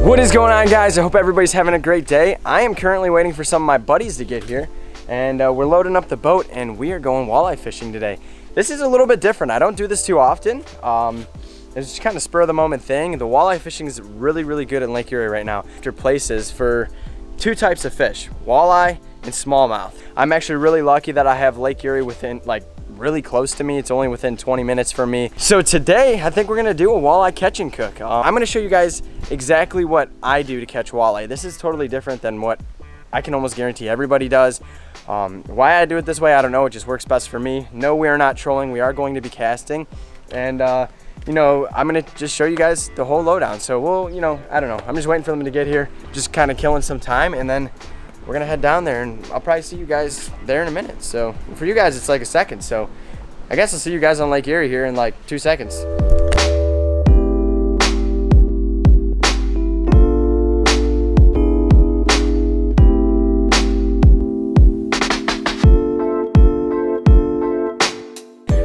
What is going on, guys? I hope everybody's having a great day. I am currently waiting for some of my buddies to get here, and we're loading up the boat and we are going walleye fishing today. This is a little bit different. I don't do this too often. It's just kind of spur of the moment thing. The walleye fishing is really, really good in Lake Erie right now. After places for two types of fish, walleye and smallmouth. I'm actually really lucky that I have Lake Erie within, like, really close to me. It's only within 20 minutes from me. So today, I think we're gonna do a walleye catch and cook. I'm gonna show you guys exactly what I do to catch walleye. This is totally different than what I can almost guarantee everybody does. Why I do it this way, I don't know. It just works best for me. No, we are not trolling. We are going to be casting. And you know, I'm gonna just show you guys the whole lowdown. So we'll, you know, I don't know. I'm just waiting for them to get here. Just kind of killing some time, and then we're gonna head down there, and I'll probably see you guys there in a minute. So for you guys, it's like a second. So I guess I'll see you guys on Lake Erie here in like 2 seconds.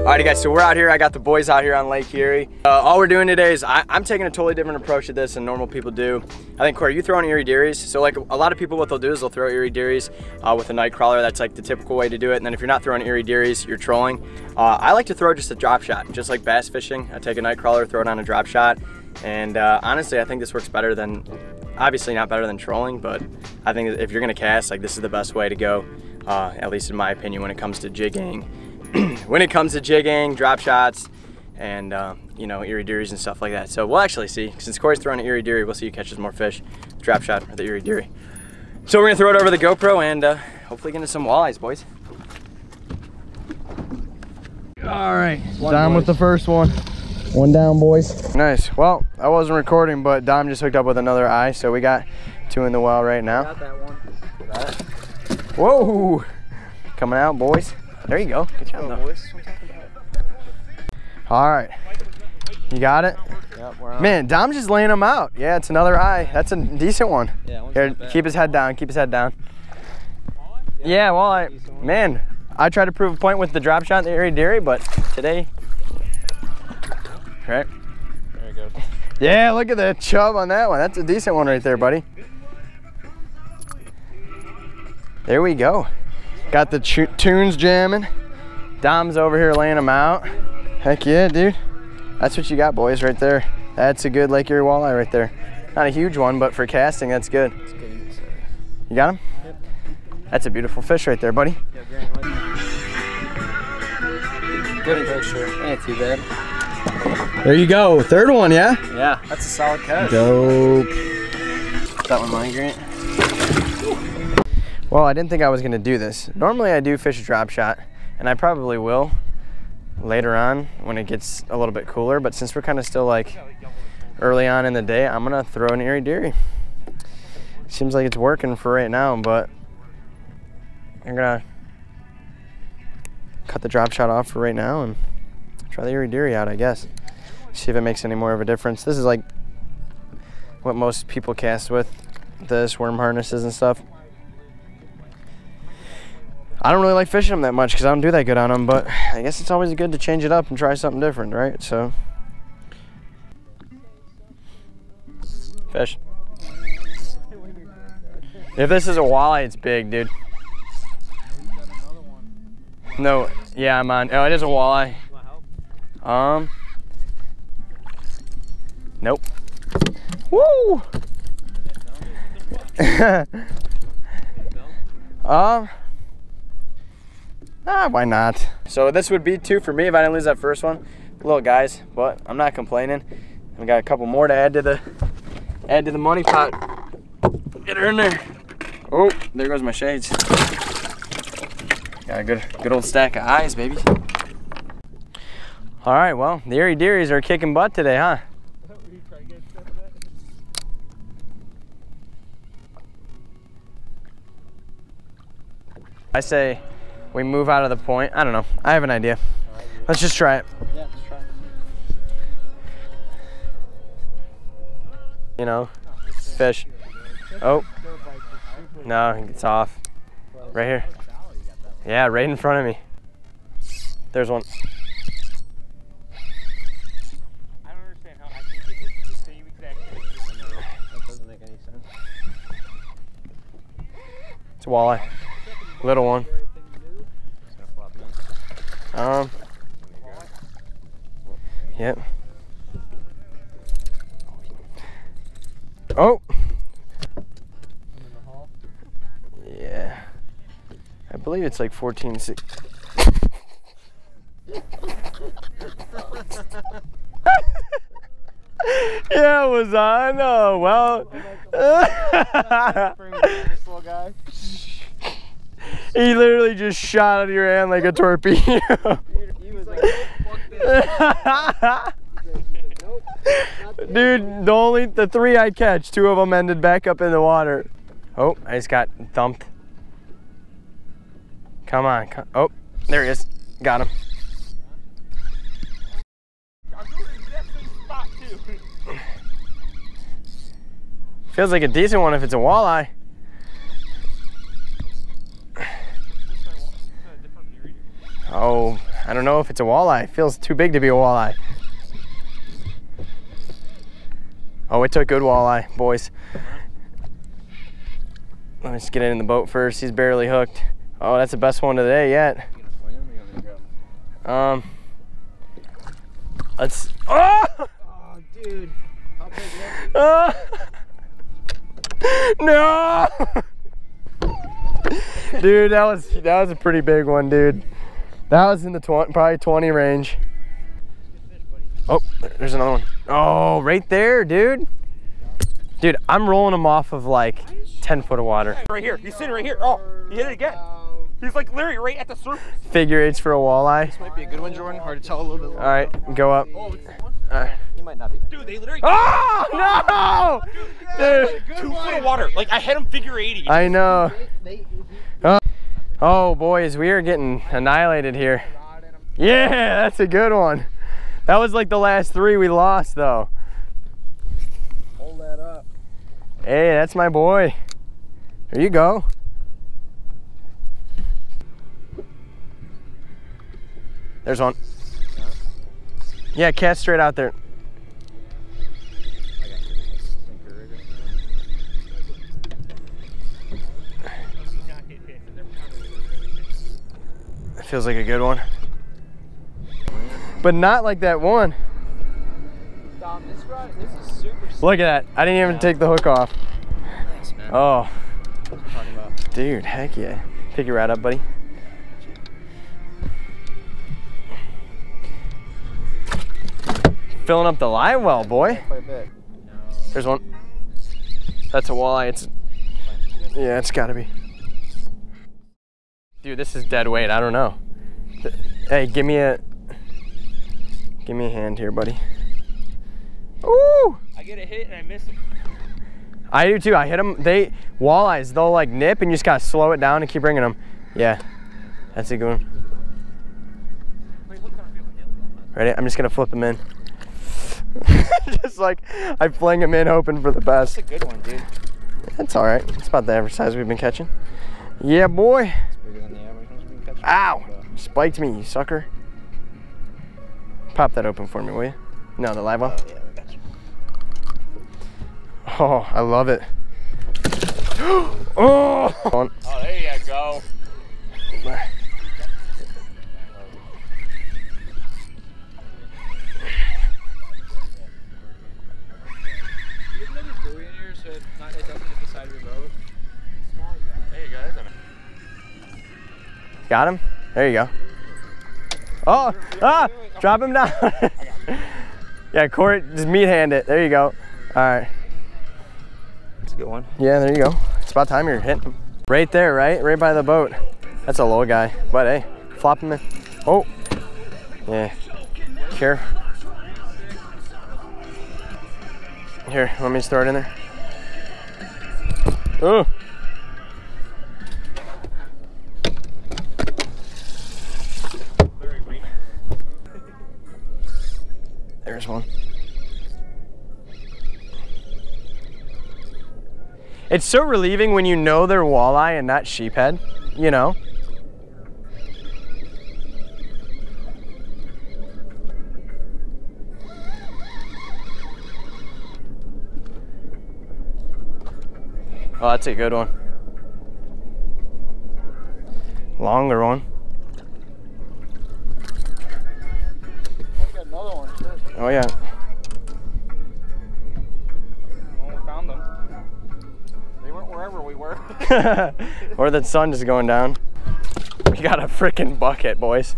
Alrighty guys, so we're out here. I got the boys out here on Lake Erie. All we're doing today is I'm taking a totally different approach to this than normal people do. I think, Corey, you throwing Erie Dearies? So like a lot of people, what they'll do is they'll throw Erie Dearies with a night crawler. That's like the typical way to do it. And then if you're not throwing Erie Dearies, you're trolling. I like to throw just a drop shot, just like bass fishing. I take a night crawler, throw it on a drop shot. And honestly, I think this works better than, obviously not better than trolling, but I think if you're gonna cast, like, this is the best way to go, at least in my opinion, when it comes to jigging. When it comes to jigging, drop shots, and you know, Erie Dearies and stuff like that. So we'll actually see, since Corey's throwing an Erie Dearie, we'll see who catches more fish, drop shot or the Erie Dearie. So we're gonna throw it over the GoPro and hopefully get into some walleyes, boys. All right, Dom with the first one. One down, boys. Nice. Well, I wasn't recording, but Dom just hooked up with another eye, so we got two in the well right now. Got that one. Got it. Whoa, coming out, boys. There you go. Good job, boys. All right, you got it? Yep, we're on. Man, Dom's just laying them out. Yeah, it's another eye. That's a decent one. Yeah, here, keep his head down. Keep his head down. Yeah, well, man, I tried to prove a point with the drop shot in the Erie Dearie, but today, right? There it goes. Yeah, look at the chub on that one. That's a decent one right there, buddy. There we go. Got the tunes jamming. Dom's over here laying them out. Heck yeah, dude. That's what you got, boys, right there. That's a good Lake Erie walleye right there. Not a huge one, but for casting, that's good. That's good. You got him? Yep. That's a beautiful fish right there, buddy. Yeah, good picture. Ain't too bad. There you go. Third one, yeah? Yeah, that's a solid catch. Dope. That one mine, Grant? Well, I didn't think I was gonna do this. Normally I do fish a drop shot, and I probably will later on when it gets a little bit cooler, but since we're kind of still like early on in the day, I'm gonna throw an Erie Dearie. Seems like it's working for right now, but I'm gonna cut the drop shot off for right now and try the Erie Dearie out, I guess. See if it makes any more of a difference. This is like what most people cast with, this worm harnesses and stuff. I don't really like fishing them that much because I don't do that good on them, but I guess it's always good to change it up and try something different, right? So, fish. If this is a walleye, it's big, dude. No, yeah, I'm on. Oh, it is a walleye. Nope. Woo! Ah, why not? So this would be two for me if I didn't lose that first one. Little guys, but I'm not complaining. We got a couple more to add to the money pot. Get her in there. Oh, there goes my shades. Got a good old stack of eyes, baby. All right, well, the Erie Dearies are kicking butt today, huh? I say we move out of the point. I don't know. I have an idea. Let's just try it. Yeah, let's try it. You know, fish. Oh. No, it's off. Right here. Yeah, right in front of me. There's one. It's a walleye. Little one. Yep. Oh! Yeah. I believe it's like 14.6. Yeah, it was on. Oh, well. He literally just shot out of your hand like a torpedo. He was like, fuck this. Dude, the three I catch, two of them ended back up in the water. Oh, I just got thumped. Come on. Oh, there he is. Got him. Feels like a decent one if it's a walleye. Oh, I don't know if it's a walleye. It feels too big to be a walleye. Oh, it took good walleye, boys. Let me just get it in the boat first. He's barely hooked. Oh, that's the best one of the day yet. Let's. Oh! Oh, dude. How big was it? No! Dude, that was a pretty big one, dude. That was in the probably 20 range. Oh, there's another one. Oh, right there, dude. Dude, I'm rolling him off of like 10 foot of water. Right here. He's sitting right here. Oh, he hit it again. He's like literally right at the surface. Figure eights for a walleye. This might be a good one, Jordan. Hard to tell a little bit. All right, go up. Oh, you might not be there. Dude, they literally. Oh, no! Dude. 2 foot of water. Like, I hit him figure 80. I know. Oh, boys, we are getting annihilated here. Yeah, that's a good one. That was like the last three we lost, though. Hold that up. Hey, that's my boy. There you go. There's one. Yeah, cast straight out there. Feels like a good one, but not like that one. Dom, this rod, this is super. Look at that! I didn't even take the hook off. Nice, man. Oh, dude, heck yeah! Pick your rod up, buddy. Filling up the line well, boy. There's one. That's a walleye. It's yeah, it's gotta be. Dude, this is dead weight. I don't know. Hey, give me a hand here, buddy. Ooh! I get a hit and I miss him. I do too. I hit them. Walleyes, they'll like nip, and you just gotta slow it down and keep bringing them. Yeah, that's a good one. Ready? I'm just gonna flip them in. Just like I fling them in, hoping for the best. That's a good one, dude. That's all right. It's about the average size we've been catching. Yeah, boy. Ow! Spiked me, you sucker. Pop that open for me, will you? No, the live one? Oh, yeah, I got you. Oh, I love it. Oh! Oh, there you go. You have another buoy in here, so it doesn't hit the side of your boat. There you go. Got him? There you go. Oh, ah, drop him down. Yeah, Corey, just meat hand it. There you go. All right. That's a good one. Yeah, there you go. It's about time you're hitting him. Right there, right? Right by the boat. That's a low guy. But hey, flop him in. Oh, yeah. Here. Here, let me just throw it in there. Ooh. There's one. It's so relieving when you know they're walleye and not sheephead, you know? Oh, that's a good one. longer one. I got another one too. Oh yeah. Well, we found them. They weren't wherever we were. Or the sun is going down. We got a freaking bucket, boys.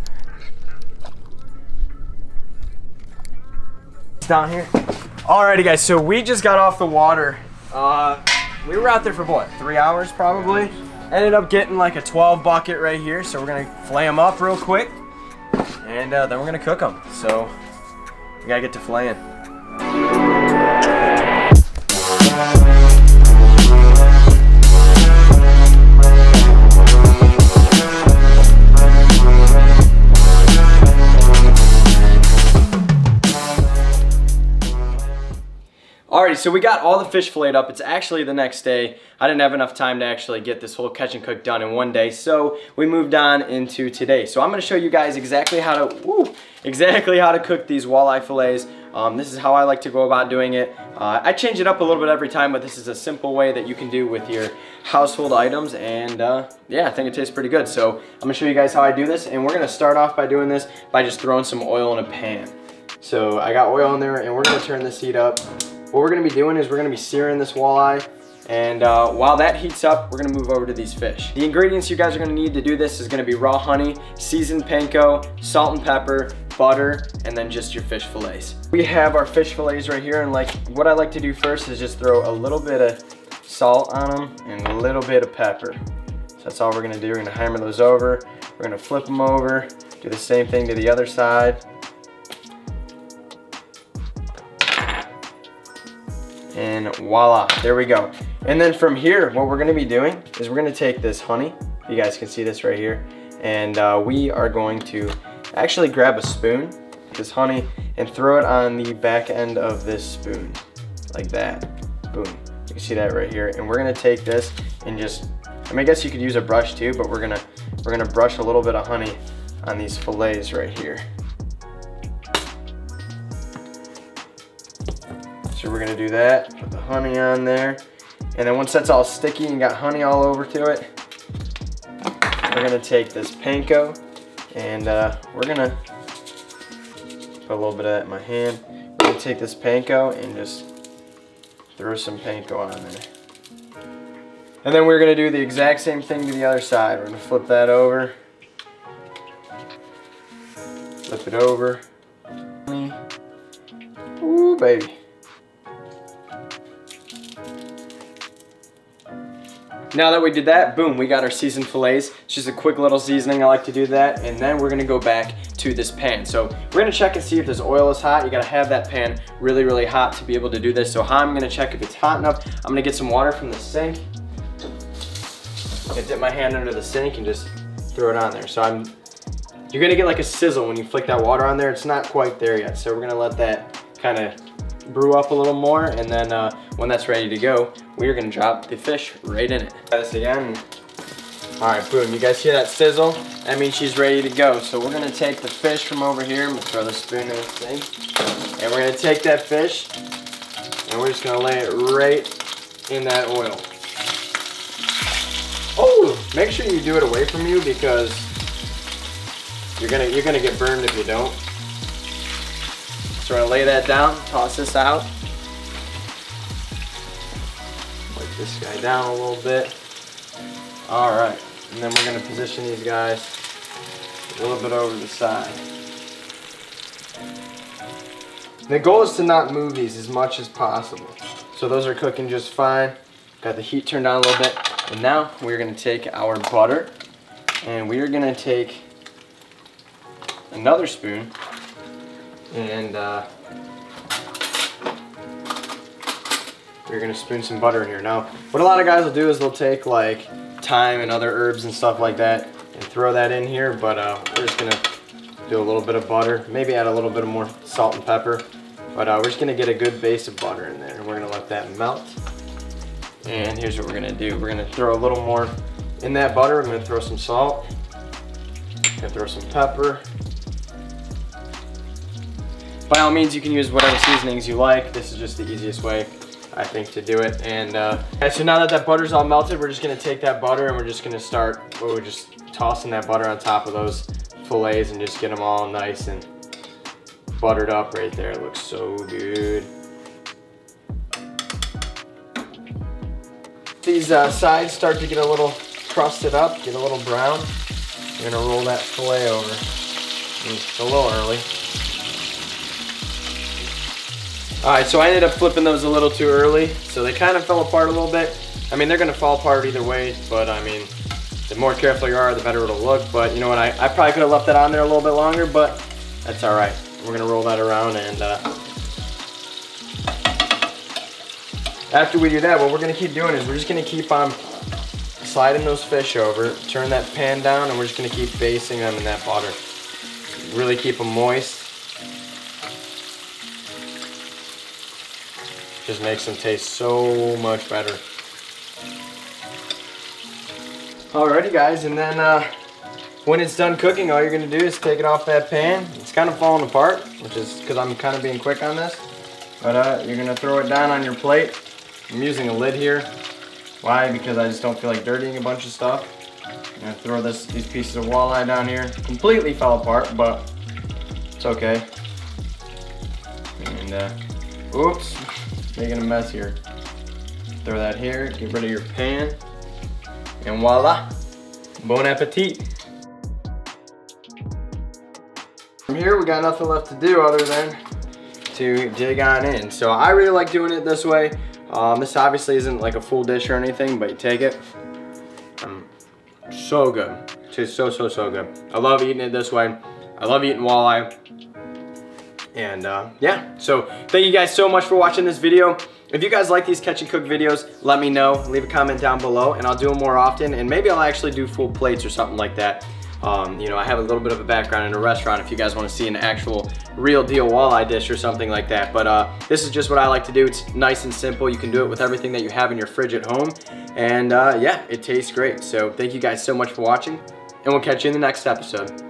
It's down here. Alrighty guys, so we just got off the water. We were out there for what, 3 hours probably? Ended up getting like a 12 bucket right here, so we're gonna flay them up real quick, and then we're gonna cook them. So we gotta get to flaying. Alrighty, so we got all the fish filleted up. It's actually the next day. I didn't have enough time to actually get this whole catch and cook done in one day, so we moved on into today. So I'm gonna show you guys exactly how to, cook these walleye fillets. This is how I like to go about doing it. I change it up a little bit every time, but this is a simple way that you can do with your household items, and yeah, I think it tastes pretty good. So I'm gonna show you guys how I do this, and we're gonna start off by doing this by just throwing some oil in a pan. So I got oil in there, and we're gonna turn this heat up. What we're gonna be doing is we're gonna be searing this walleye, and while that heats up, we're gonna move over to these fish. The ingredients you guys are gonna need to do this is gonna be raw honey, seasoned panko, salt and pepper, butter, and then just your fish fillets. We have our fish fillets right here, and like what I like to do first is just throw a little bit of salt on them and a little bit of pepper. So that's all we're gonna do. We're gonna hammer those over, we're gonna flip them over, do the same thing to the other side. And voila, there we go. And then from here, what we're gonna be doing is we're gonna take this honey, you guys can see this right here, and we are going to actually grab a spoon, this honey, and throw it on the back end of this spoon, like that, boom. You can see that right here. And we're gonna take this and just, I mean, I guess you could use a brush too, but we're gonna brush a little bit of honey on these fillets right here. So we're gonna do that, put the honey on there, and then once that's all sticky and got honey all over to it, we're gonna take this panko, and we're gonna put a little bit of that in my hand. We're gonna take this panko and just throw some panko on there. And then we're gonna do the exact same thing to the other side. We're gonna flip that over, flip it over. Ooh, baby. Now that we did that, boom, we got our seasoned fillets. It's just a quick little seasoning, I like to do that, and then we're gonna go back to this pan. So we're gonna check and see if this oil is hot. You gotta have that pan really, really hot to be able to do this. So I'm gonna check if it's hot enough. I'm gonna get some water from the sink. I'm gonna dip my hand under the sink and just throw it on there. So you're gonna get like a sizzle when you flick that water on there. It's not quite there yet, so we're gonna let that kind of brew up a little more, and then when that's ready to go, we're gonna drop the fish right in it. Try this again. All right, boom, you guys hear that sizzle? That means she's ready to go. So we're gonna take the fish from over here, I'm gonna throw the spoon in this thing, and we're gonna take that fish, and we're just gonna lay it right in that oil. Oh, make sure you do it away from you, because you're gonna get burned if you don't. So we're gonna lay that down, toss this out. Wipe this guy down a little bit. All right, and then we're gonna position these guys a little bit over the side. The goal is to not move these as much as possible. So those are cooking just fine. Got the heat turned down a little bit. And now we're gonna take our butter, and we're gonna take another spoon, and we're gonna spoon some butter in here. Now, what a lot of guys will do is they'll take like thyme and other herbs and stuff like that and throw that in here, but we're just gonna do a little bit of butter, maybe add a little bit more salt and pepper, but we're just gonna get a good base of butter in there, and we're gonna let that melt. And here's what we're gonna do. We're gonna throw a little more in that butter. I'm gonna throw some salt, I'm gonna throw some pepper. By all means, you can use whatever seasonings you like. This is just the easiest way. I think, to do it. And so now that that butter's all melted, we're just gonna take that butter and we're just gonna start, we're just tossing that butter on top of those fillets and just get them all nice and buttered up right there. It looks so good. These sides start to get a little crusted up, get a little brown. We're gonna roll that fillet over. It's a little early. All right, so I ended up flipping those a little too early, so they kind of fell apart a little bit. I mean, they're gonna fall apart either way, but I mean, the more careful you are, the better it'll look. But you know what, I probably could have left that on there a little bit longer, but that's all right. We're gonna roll that around, and after we do that, what we're gonna keep doing is we're just gonna keep on sliding those fish over, turn that pan down, and we're just gonna keep basting them in that butter. Really keep them moist. Just makes them taste so much better. Alrighty guys, and then when it's done cooking, all you're gonna do is take it off that pan. It's kind of falling apart, which is because I'm kind of being quick on this. But you're gonna throw it down on your plate. I'm using a lid here. Why? Because I just don't feel like dirtying a bunch of stuff. I'm gonna throw these pieces of walleye down here. Completely fell apart, but it's okay. And oops. Making a mess here. Throw that here, get rid of your pan, and voila, bon appetit. From here, we got nothing left to do other than to dig on in. So I really like doing it this way. This obviously isn't like a full dish or anything, but you take it. So good. It tastes so, so, so good. I love eating it this way. I love eating walleye. And yeah, so thank you guys so much for watching this video. If you guys like these catch and cook videos, let me know. Leave a comment down below and I'll do them more often, and maybe I'll actually do full plates or something like that. You know, I have a little bit of a background in a restaurant if you guys want to see an actual real deal walleye dish or something like that. But this is just what I like to do. It's nice and simple. You can do it with everything that you have in your fridge at home. And yeah, it tastes great. So thank you guys so much for watching, and we'll catch you in the next episode.